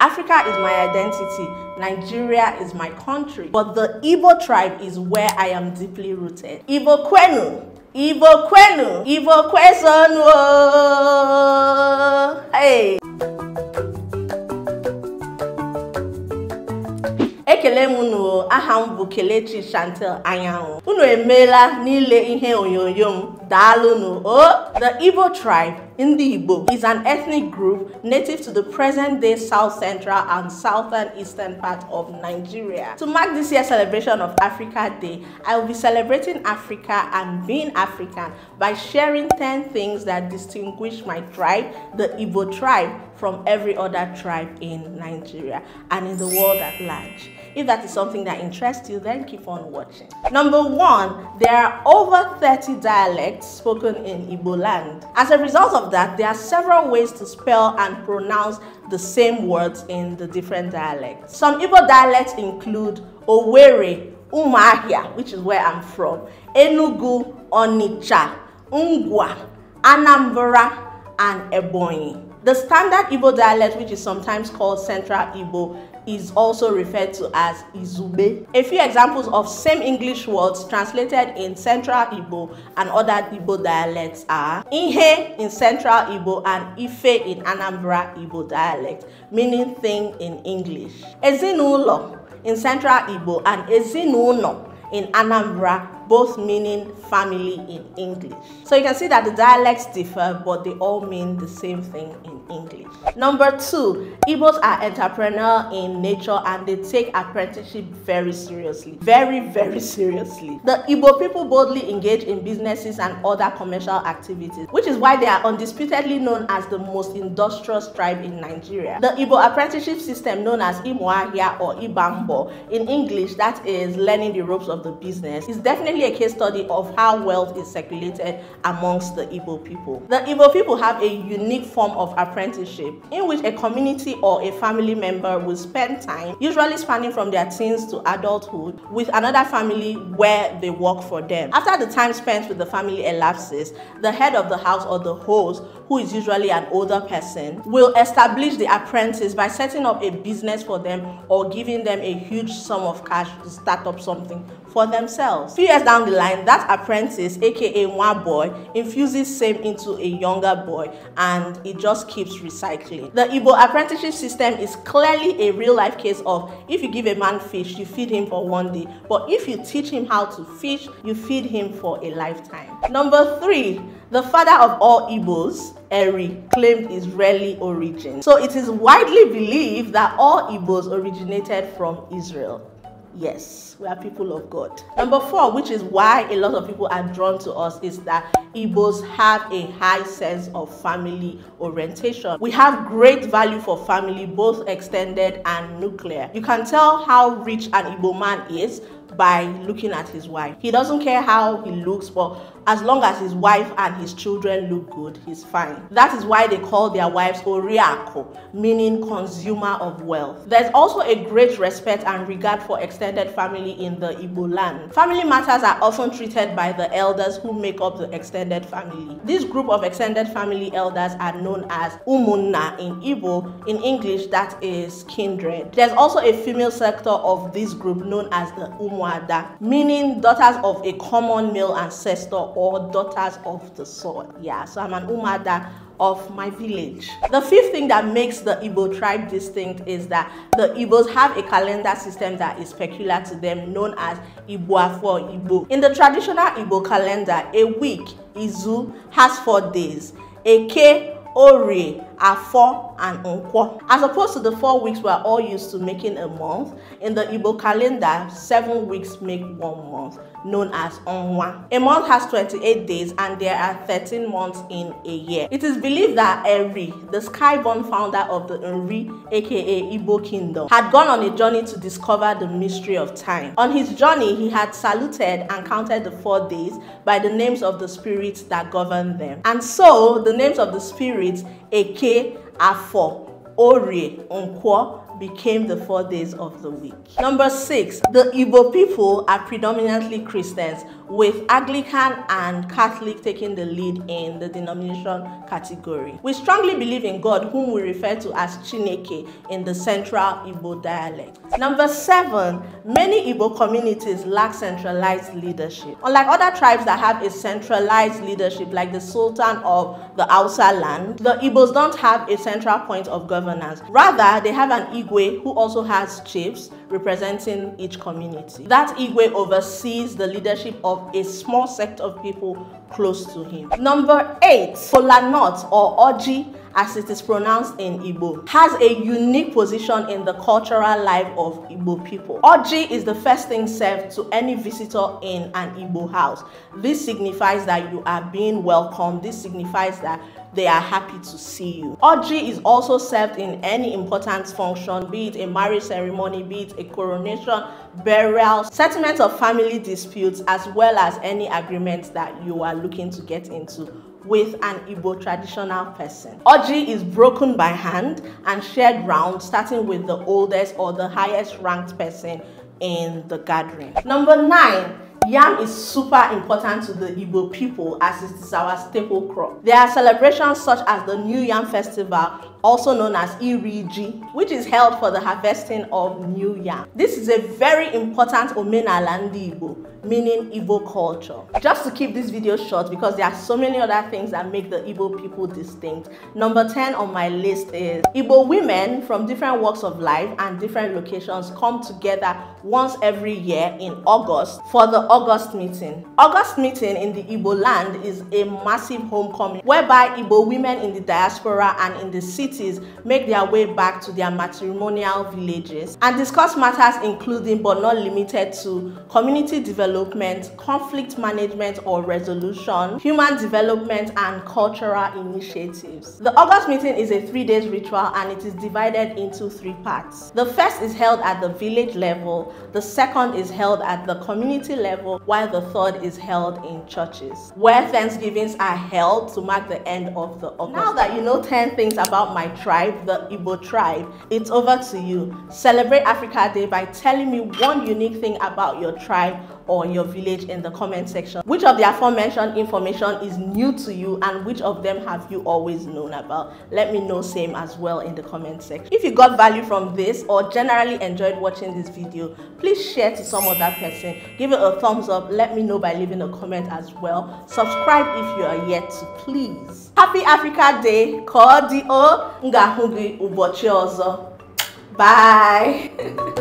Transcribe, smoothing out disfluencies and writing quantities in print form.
Africa is my identity, Nigeria is my country, but the Igbo tribe is where I am deeply rooted. Igbo kwenu, Igbo kwenu, Igbo kwesonu. Hey! Ekele munu, aham bu kelechi Chantel Anya Uno. Uno emela nile ihe onyoyom. The Igbo tribe, Igbo, is an ethnic group native to the present-day South Central and Southern Eastern part of Nigeria. To mark this year's celebration of Africa Day, I will be celebrating Africa and being African by sharing 10 things that distinguish my tribe, the Igbo tribe, from every other tribe in Nigeria and in the world at large. If that is something that interests you, then keep on watching. Number 1, there are over 30 dialects spoken in Igbo land. As a result of that, there are several ways to spell and pronounce the same words in the different dialects. Some Igbo dialects include Owerri, Umuahia, which is where I'm from, Enugu, Onitsha, Ngwa, Anambra, and Ebonyi. The standard Igbo dialect, which is sometimes called Central Igbo, is also referred to as Izube. A few examples of same English words translated in Central Igbo and other Igbo dialects are Ihe in Central Igbo and Ife in Anambra Igbo dialect, meaning thing in English. Ezinụlọ in Central Igbo and Ezinụlọ in Anambra, both meaning family in English. So you can see that the dialects differ, but they all mean the same thing in English. Number 2, Igbos are entrepreneurial in nature and they take apprenticeship very seriously. Very, very seriously. The Igbo people boldly engage in businesses and other commercial activities, which is why they are undisputedly known as the most industrious tribe in Nigeria. The Igbo apprenticeship system, known as Imoahia or Ibambo, in English, that is learning the ropes of the business, is definitely a case study of how wealth is circulated amongst the Igbo people. The Igbo people have a unique form of apprenticeship in which a community or a family member will spend time, usually spanning from their teens to adulthood, with another family where they work for them. After the time spent with the family elapses, the head of the house or the host, who is usually an older person, will establish the apprentice by setting up a business for them or giving them a huge sum of cash to start up something for themselves. A few years down the line, that apprentice, aka one boy, infuses same into a younger boy, and it just keeps recycling. The Igbo apprenticeship system is clearly a real-life case of if you give a man fish, you feed him for one day, but if you teach him how to fish, you feed him for a lifetime. Number 3, the father of all Igbos, Eri, claimed Israeli origin. So it is widely believed that all Igbos originated from Israel. Yes, we are people of God. Number 4, which is why a lot of people are drawn to us, is that Igbos have a high sense of family orientation. We have great value for family, both extended and nuclear. You can tell how rich an Igbo man is by looking at his wife. He doesn't care how he looks, but as long as his wife and his children look good, he's fine. That is why they call their wives Oriako, meaning consumer of wealth. There's also a great respect and regard for extended family in the Igbo land. Family matters are often treated by the elders who make up the extended family. This group of extended family elders are known as Umunna in Igbo, in English that is kindred. There's also a female sector of this group known as the Umuada, meaning daughters of a common male ancestor or daughters of the soil. Yeah, so I'm an Umuada of my village. The 5th thing that makes the Igbo tribe distinct is that the Igbos have a calendar system that is peculiar to them, known as Ibuafo Igbo. In the traditional Igbo calendar, a week, Izu, has 4 days. Eke, Ori, Afo, and Nkwọ. As opposed to the 4 weeks we are all used to making a month, in the Igbo calendar, 7 weeks make 1 month, known as Onwa. A month has 28 days and there are 13 months in a year. It is believed that Eri, the skyborn founder of the Nri, aka Igbo kingdom, had gone on a journey to discover the mystery of time. On his journey, he had saluted and counted the 4 days by the names of the spirits that govern them. And so, the names of the spirits, Eke, Afo, Ori, Nkwọ, became the 4 days of the week. Number 6, the Igbo people are predominantly Christians, with Anglican and Catholic taking the lead in the denomination category. We strongly believe in God, whom we refer to as Chineke in the Central Igbo dialect. Number 7, many Igbo communities lack centralized leadership. Unlike other tribes that have a centralized leadership, like the Sultan of the Hausa land, the Igbos don't have a central point of governance. Rather, they have an Igwe who also has chiefs representing each community. That Igwe oversees the leadership of a small sect of people close to him. Number 8, kolanut or Oji, as it is pronounced in Igbo, has a unique position in the cultural life of Igbo people. Oji is the first thing served to any visitor in an Igbo house. This signifies that you are being welcomed. This signifies that they are happy to see you. Oji is also served in any important function, be it a marriage ceremony, be it a coronation, burial, settlement of family disputes, as well as any agreements that you are looking to get into with an Igbo traditional person. Oji is broken by hand and shared round, starting with the oldest or the highest ranked person in the gathering. Number 9, yam is super important to the Igbo people as it is our staple crop. There are celebrations such as the New Yam Festival, also known as Iriji, which is held for the harvesting of new yam. This is a very important omenala ndị Igbo, meaning Igbo culture. Just to keep this video short because there are so many other things that make the Igbo people distinct, number 10 on my list is Igbo women from different walks of life and different locations come together once every year in August for the August meeting. August meeting in the Igbo land is a massive homecoming whereby Igbo women in the diaspora and in the cities make their way back to their matrimonial villages and discuss matters including but not limited to community development, conflict management or resolution, human development and cultural initiatives. The August meeting is a 3-day ritual and it is divided into 3 parts. The first is held at the village level, the second is held at the community level, while the third is held in churches, where Thanksgivings are held to mark the end of the August. Now that you know 10 things about my tribe, the Igbo tribe, it's over to you. Celebrate Africa Day by telling me one unique thing about your tribe or your village in the comment section. Which of the aforementioned information is new to you and which of them have you always known about? Let me know same as well in the comment section. If you got value from this or generally enjoyed watching this video, please share to some other person. Give it a thumbs up. Let me know by leaving a comment as well. Subscribe if you are yet to, please. Happy Africa Day. Ka ọ dị o, nga hụ gị ụbọchị ọzọ. Bye.